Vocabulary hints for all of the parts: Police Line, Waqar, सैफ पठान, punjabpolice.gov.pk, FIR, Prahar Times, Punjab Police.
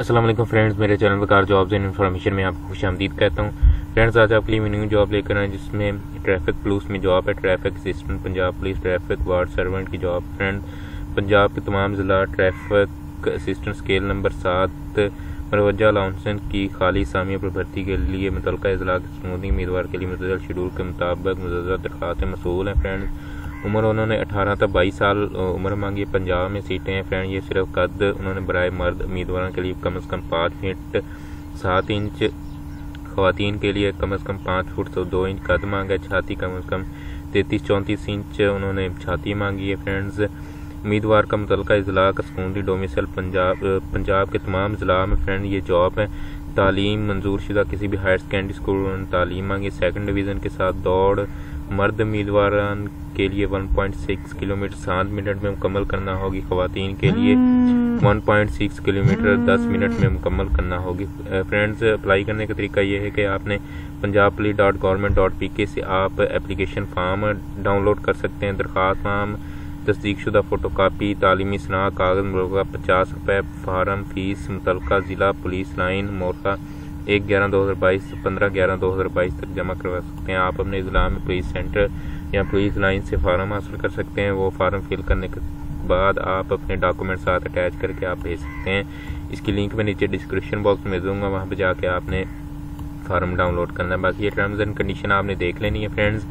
अस्सलाम वालेकुम फ्रेंड्स, मेरे channel Waqar jobs and information में आपको खुशामदीद कहता हूं। फ्रेंड्स, आज आपके लिए मैं न्यू जॉब लेकर आया जिसमें ट्रैफिक पुलिस में जॉब है। Traffic assistant Punjab police traffic ward servant की जॉब। फ्रेंड, पंजाब के तमाम ज़िला ट्रैफिक असिस्टेंट स्केल नंबर 7 मरवजा अलाउंसन की खाली सामिया पर भर्ती के लिए मुतलका अजला के समूदी उम्मीदवार के लिए मुतल शेड्यूल के मुताबिक मुतल दरख्वास्तें मसूल हैं। फ्रेंड, उम्र उन्होंने 18 से 22 साल उम्र मांगी। पंजाब में सीटें हैं। फ्रेंड, ये सिर्फ कद उन्होंने बराए मर्द उम्मीदवारों के लिए कम अज़ कम 5 फीट 7 इंच, ख़वातीन के लिए कम अज़ कम 5 फुट 2 इंच कद मांगा। छाती कम अज़ कम 33-34 इंच उन्होंने छाती मांगी है। फ्रेंड्स, उम्मीदवार का मुतलका अजला का सकूनरी डोमिसल पंजाब के तमाम ज़िला में। फ्रेंड, ये जॉब है। तालीम मंजूर शुदा किसी भी हायर सेकेंडरी स्कूल उन्होंने तालीम मांगी। सेकंड डिवीज़न के साथ दौड़ मर्द उम्मीदवार के लिए 1.6 किलोमीटर 7 मिनट में मुकम्मल करना होगी। ख़वातीन के लिए 1.6 किलोमीटर 10 मिनट में मुकम्मल करना होगी। फ्रेंड्स, अप्लाई करने का तरीका यह है कि आपने punjabpolice.gov.pk से आप एप्लीकेशन फ़ाम डाउनलोड कर सकते हैं। दरख्वास्त फाम, तस्दीक शुदा फ़ोटो कापी, तालीमी सना कागज़ मुबलगा 50 रुपये, फार्म फीस मुतलका ज़िला पुलिस लाइन मोरका 1/11/2022 से 15/11/2022 तक जमा करवा सकते हैं। आप अपने ज़िला में पुलिस सेंटर या पुलिस लाइन से फार्म हासिल कर सकते हैं। वो फार्म फिल करने के बाद आप अपने डॉक्यूमेंट साथ अटैच करके आप भेज सकते हैं। इसकी लिंक मैं नीचे डिस्क्रिप्शन बॉक्स में दूंगा, वहाँ पर जाके आपने फार्म डाउनलोड करना है। बाकी ये टर्म्स एंड कंडीशन आपने देख लेनी है। फ्रेंड्स,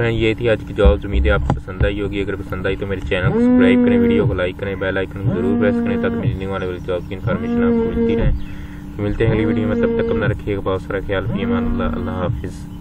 ये थी आज की जॉब्स। उम्मीद है आपको पसंद आई होगी। अगर पसंद आई तो मेरे चैनल को सब्सक्राइब करें, वीडियो को लाइक करें, बेल आइकन जरूर प्रेस करें ताकि मिलने वाले जॉब की इन्फॉर्मेशन आपको मिलती रहे। मिलते हैं अगली वीडियो में, तब तक अपना रखिएगा बहुत सारा ख्याल। अल्लाह हाफिज़।